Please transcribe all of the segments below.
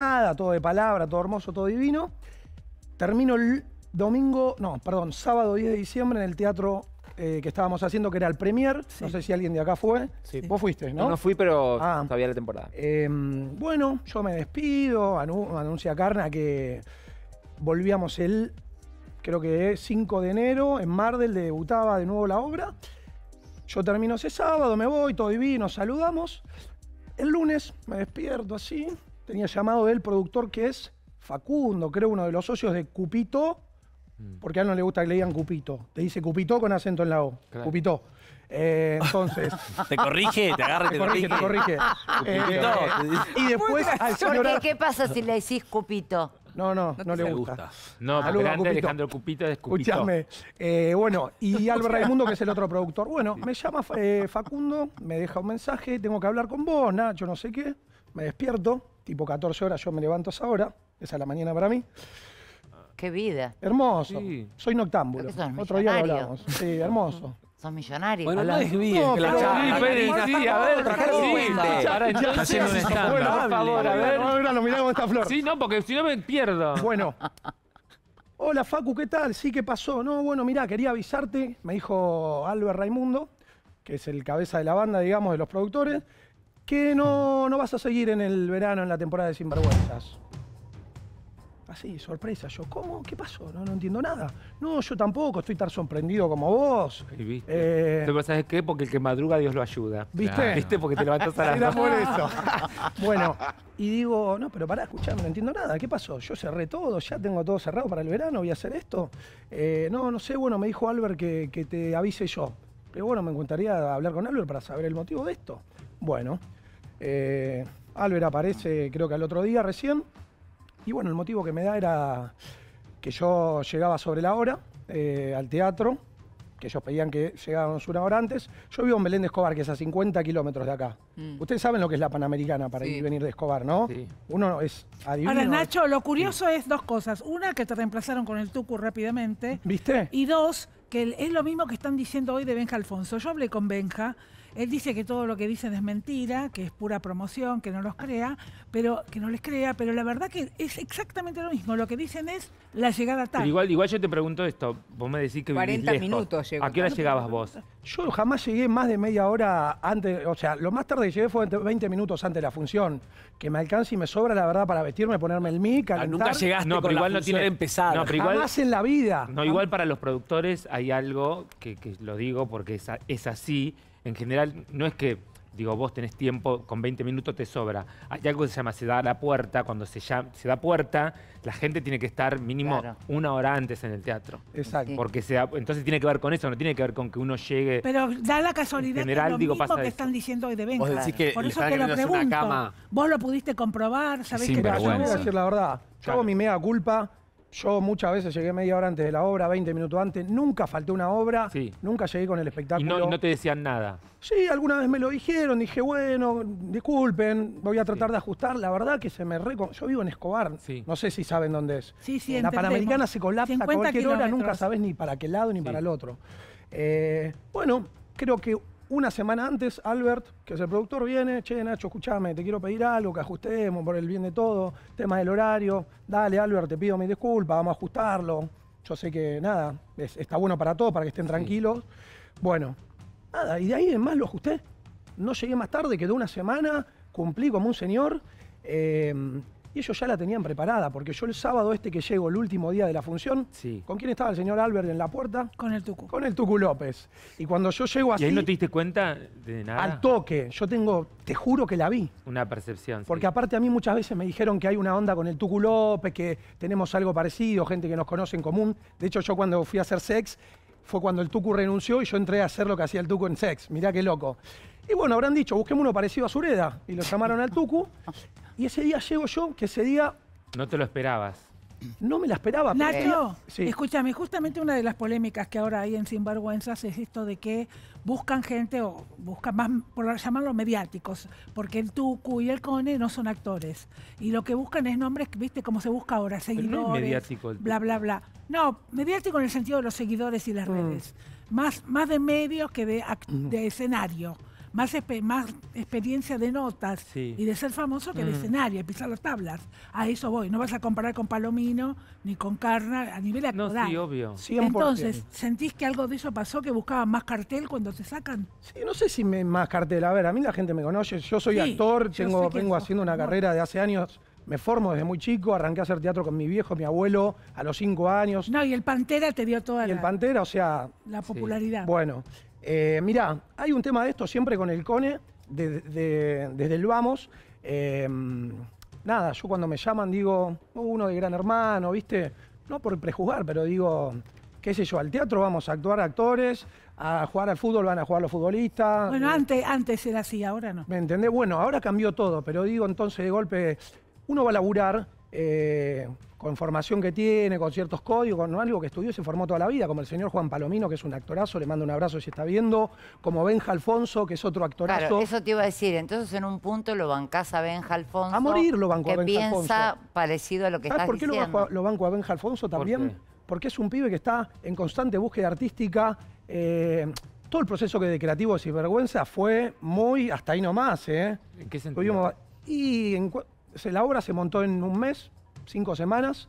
nada, todo de palabra, todo hermoso, todo divino. Termino el domingo, no, perdón, sábado 10 de diciembre en el teatro que estábamos haciendo, que era el premier. Sí. No sé si alguien de acá fue. Sí. Vos fuiste, ¿no? No, no fui, pero sabía la temporada. Bueno, yo me despido, anuncia Carna que volvíamos el, creo que 5 de enero, en Mar del debutaba de nuevo la obra. Yo termino ese sábado, me voy, todo divino, saludamos. El lunes me despierto así, tenía llamado del productor que es Facundo, creo uno de los socios de Cupito, porque a él no le gusta que le digan Cupito. Te dice Cupito con acento en la O. Claro. Cupito. Entonces... Te corrige, te agarra, te corrige. Y después... Al señor... ¿Qué pasa si le decís Cupito? No, no, no, no le gusta. No, porque grande Alejandro Cupito es Cupito. Escúchame. Bueno, y Álvaro Raimundo, que es el otro productor. Bueno, sí. Me llama Facundo, me deja un mensaje, tengo que hablar con vos, Nacho, no sé qué. Me despierto, tipo 14 horas, yo me levanto a esa hora. Esa es la mañana para mí. ¡Qué vida! Hermoso. Sí. Soy noctámbulo. Otro día lo hablamos. Sí, hermoso. Son millonarios. Bueno, no es bien. No, pero sí, a ver, trajeron haciendo un stand. Bueno, por favor, a ver. Ahora nos miramos esta flor. Sí, no, porque si no me pierdo. Bueno. Hola, Facu, ¿qué tal? Sí, ¿qué pasó? No, bueno, mirá, quería avisarte. Me dijo Álvaro Raimundo, que es el cabeza de la banda, digamos, de los productores, que no vas a seguir en el verano, en la temporada de Sinvergüenzas. Así, sorpresa. Yo, ¿cómo? ¿Qué pasó? No entiendo nada. No, yo tampoco. Estoy tan sorprendido como vos. Sí, ¿viste? Pero ¿sabes qué? Porque el que madruga, Dios lo ayuda. ¿Viste? Claro. ¿Viste? Porque te levantas a la... Era por eso. Bueno, y digo, no, pero pará, escuchame, no entiendo nada. ¿Qué pasó? Yo cerré todo, ya tengo todo cerrado para el verano, voy a hacer esto. No, no sé, bueno, me dijo Albert que te avise yo. Pero bueno, me encantaría hablar con Albert para saber el motivo de esto. Bueno, Albert aparece, creo que al otro día recién. Y bueno, el motivo que me da era que yo llegaba sobre la hora al teatro, que ellos pedían que llegáramos una hora antes. Yo vivo en Belén de Escobar, que es a 50 kilómetros de acá. Ustedes saben lo que es la Panamericana para ir y venir de Escobar, ¿no? Sí. Uno es adivino. Ahora, Nacho, lo curioso es dos cosas. Una, que te reemplazaron con el Tucu rápidamente. ¿Viste? Y dos, que es lo mismo que están diciendo hoy de Benja Alfonso. Yo hablé con Benja. Él dice que todo lo que dicen es mentira, que es pura promoción, que no los crea, pero que no les crea, pero la verdad que es exactamente lo mismo. Lo que dicen es la llegada tarde. Pero igual yo te pregunto esto, vos me decís que 40 vivís lejos. Minutos llegó. ¿A qué hora llegabas vos? Yo jamás llegué más de media hora antes, o sea, lo más tarde que llegué fue 20 minutos antes de la función, que me alcanza y me sobra la verdad para vestirme, ponerme el mic, calentar. Nunca llegaste con la función. No tiene empezado. No, pero jamás igual, en la vida. No, igual para los productores hay algo que lo digo porque es así. En general, no es que, digo, vos tenés tiempo, con 20 minutos te sobra. Hay algo que se llama se da la puerta. Cuando se da puerta, la gente tiene que estar mínimo una hora antes en el teatro. Exacto. Porque entonces tiene que ver con eso, no tiene que ver con que uno llegue. Pero da la casualidad en general, que lo mismo que están diciendo hoy de Benja. Vos decís que por eso te lo pregunto. Vos lo pudiste comprobar, sabés que no. Yo voy a decir la verdad. Yo hago mi mega culpa. Yo muchas veces llegué media hora antes de la obra, 20 minutos antes. Nunca falté una obra, nunca llegué con el espectáculo. ¿Y no te decían nada? Sí, alguna vez me lo dijeron. Dije, bueno, disculpen, voy a tratar de ajustar. La verdad que se me yo vivo en Escobar, no sé si saben dónde es. Sí, la Panamericana se colapsa a cualquier hora, nunca sabés ni para qué lado ni para el otro. Bueno, creo que una semana antes, Albert, que es el productor, viene, che, Nacho, escuchame, te quiero pedir algo, que ajustemos por el bien de todo, tema del horario, dale, Albert, te pido mi disculpa, vamos a ajustarlo. Yo sé que, nada, está bueno para todos, para que estén tranquilos. Bueno, nada, y de ahí en más lo ajusté. No llegué más tarde, quedó una semana, cumplí como un señor, y ellos ya la tenían preparada, porque yo el sábado que llego, el último día de la función, ¿con quién estaba el señor Albert en la puerta? Con el Tucu. Con el Tucu López. Y cuando yo llego así... ¿Y ahí no te diste cuenta de nada? Al toque. Yo tengo, te juro que la vi. Una percepción. Porque aparte a mí muchas veces me dijeron que hay una onda con el Tucu López, que tenemos algo parecido, gente que nos conoce en común. De hecho, yo cuando fui a hacer Sex, fue cuando el Tucu renunció y yo entré a hacer lo que hacía el Tucu en Sex. Mirá qué loco. Y bueno, habrán dicho, busquemos uno parecido a Sureda. Y lo llamaron al Tucu. Y ese día llego yo, que ese día... No te lo esperabas. No me la esperaba. Nacho, escúchame, justamente una de las polémicas que ahora hay en Sinvergüenzas es esto de que buscan gente, o buscan más, por llamarlo mediáticos, porque el Tucu y el Cone no son actores. Y lo que buscan es nombres, viste, como se busca ahora, seguidores, pero no es mediático el... bla, bla, bla. No, mediático en el sentido de los seguidores y las redes. Más de medios que de escenario. más experiencia de notas y de ser famoso que el escenario, pisar las tablas. A eso voy. No vas a comparar con Palomino ni con Carna a nivel actoral. No, sí, obvio. 100%. Entonces, ¿sentís que algo de eso pasó, que buscaban más cartel cuando te sacan? Sí, no sé si más cartel. A ver, a mí la gente me conoce. Yo soy actor, vengo haciendo una carrera de hace años. Me formo desde muy chico, arranqué a hacer teatro con mi viejo, mi abuelo, a los 5 años. No, y el Pantera te dio toda la... Y el Pantera, o sea... La popularidad. Bueno, mirá, hay un tema de esto siempre con el Cone, desde el Vamos. Nada, yo cuando me llaman digo, uno de Gran Hermano, ¿viste? No por prejuzgar, pero digo, qué sé yo, al teatro vamos a actuar actores, a jugar al fútbol van a jugar los futbolistas. Bueno, antes era así, ahora no. ¿Me entendés? Bueno, ahora cambió todo, pero digo, entonces de golpe... Uno va a laburar con formación que tiene, con ciertos códigos, con algo que estudió y se formó toda la vida, como el señor Juan Palomino, que es un actorazo, le mando un abrazo si está viendo, como Benja Alfonso, que es otro actorazo. Claro, eso te iba a decir, entonces en un punto lo bancás a Benja Alfonso. A morir lo banco a Benja Alfonso. Que piensa parecido a lo que estás diciendo. ¿Sabes por qué lo banco a Benja Alfonso también? ¿Por qué? Porque es un pibe que está en constante búsqueda artística. Todo el proceso de creativo de Sinvergüenza fue muy hasta ahí nomás. ¿En qué sentido? La obra se montó en un mes, 5 semanas.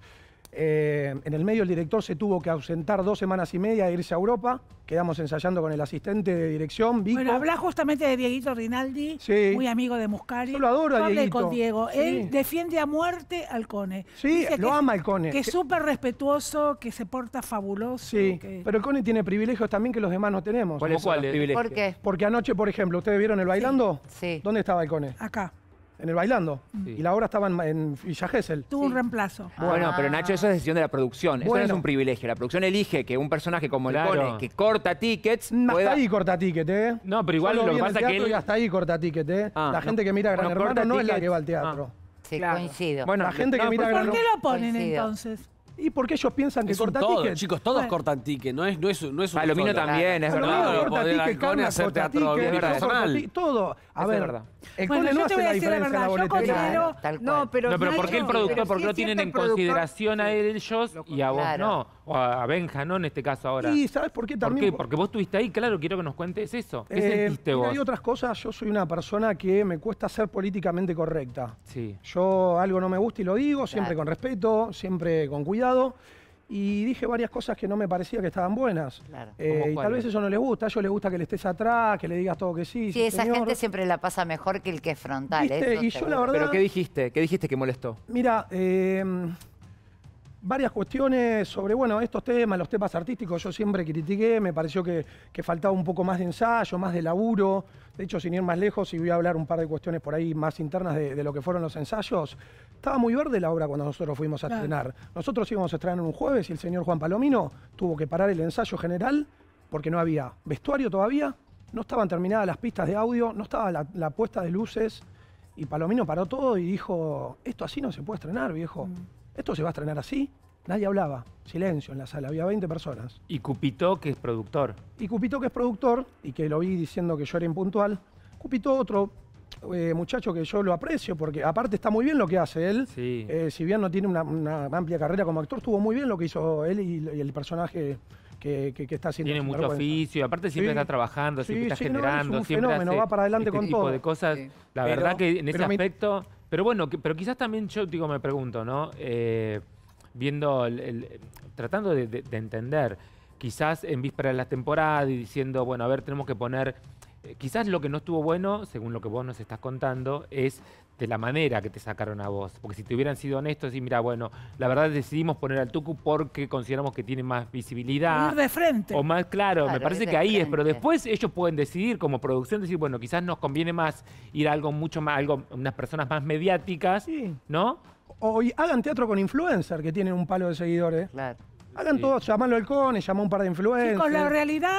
En el medio el director se tuvo que ausentar 2 semanas y media e irse a Europa. Quedamos ensayando con el asistente de dirección, Vico. Bueno, hablá justamente de Dieguito Rinaldi, muy amigo de Muscari. Yo lo adoro a Dieguito. Hablé con Diego. Sí. Él defiende a muerte al Cone. Sí, lo ama el Cone. Que es súper respetuoso, que se porta fabuloso. Sí, pero el Cone tiene privilegios también que los demás no tenemos. ¿Cuáles son los privilegios? ¿Por qué? Porque anoche, por ejemplo, ¿ustedes vieron el Bailando? Sí. ¿Dónde estaba el Cone? Acá. En el Bailando. Sí. Y la obra estaba en Villa Gesell. Tuvo un reemplazo. Bueno, pero Nacho, eso es decisión de la producción. Eso no es un privilegio. La producción elige que un personaje como el Cone, que corta tickets... Hasta ahí corta ticket, No, pero igual lo que pasa que él... Hasta ahí corta ticket, la gente que mira a Gran Hermano no es la que va al teatro. Sí, coincido. Bueno, la gente que mira a Gran Hermano... ¿Por qué lo ponen entonces? Y porque ellos piensan que corta ticket. Chicos, todos cortan ticket, no es un... Palomino también, es verdad. Corta ticket, Cone hacer teatro personal. Todo. A ver, el Cone no hace la diferencia. Yo considero... No, pero ¿por qué el productor? Porque lo tienen en consideración a ellos y a vos no. O a Benja, ¿no? En este caso ahora. Y ¿sabes por qué también? ¿Por qué? Porque vos estuviste ahí, claro, quiero que nos cuentes eso. ¿Qué sentiste vos? Hay otras cosas, yo soy una persona que me cuesta ser políticamente correcta. Sí. Yo algo no me gusta y lo digo, siempre con respeto, siempre con cuidado. Y dije varias cosas que no me parecía que estaban buenas. Claro. Y tal vez eso no les gusta. A ellos les gusta que le estés atrás, que le digas todo que sí. Sí, esa gente siempre la pasa mejor que el que es frontal. Y yo, la verdad... ¿Pero qué dijiste? ¿Qué dijiste que molestó? Mira, varias cuestiones sobre, bueno, estos temas, los temas artísticos. Yo siempre critiqué, me pareció que faltaba un poco más de ensayo, más de laburo. De hecho, sin ir más lejos, y voy a hablar un par de cuestiones por ahí más internas de lo que fueron los ensayos. Estaba muy verde la obra cuando nosotros fuimos a estrenar. Nosotros íbamos a estrenar un jueves y el señor Juan Palomino tuvo que parar el ensayo general porque no había vestuario todavía, no estaban terminadas las pistas de audio, no estaba la puesta de luces. Y Palomino paró todo y dijo, esto así no se puede estrenar, viejo. Esto se va a estrenar así. Nadie hablaba. Silencio en la sala. Había 20 personas. Y Cupito, que es productor. Y que lo vi diciendo que yo era impuntual. Cupito, otro... muchacho que yo lo aprecio porque aparte está muy bien lo que hace él, si bien no tiene una amplia carrera como actor, estuvo muy bien lo que hizo él y el personaje que está haciendo. Tiene mucho oficio, aparte siempre está trabajando, siempre está generando, es un siempre fenómeno, hace va para adelante con todo tipo de cosas, la verdad que en ese aspecto, pero bueno, pero quizás también yo digo, me pregunto, ¿no? Viendo, tratando de entender, quizás en víspera de la temporada y diciendo, bueno, a ver, tenemos que poner... Quizás lo que no estuvo bueno, según lo que vos nos estás contando, es de la manera que te sacaron a vos. Porque si te hubieran sido honestos y mira, bueno, la verdad decidimos poner al Tucu porque consideramos que tiene más visibilidad. Ir de frente. O más, claro, me parece que ahí es. Pero después ellos pueden decidir como producción, decir, bueno, quizás nos conviene más ir a algo mucho más, unas personas más mediáticas, ¿no? O hagan teatro con influencers que tienen un palo de seguidores. Claro. Hagan todo, llamalo al Cone, llamó a un par de influencers. Chicos, la realidad...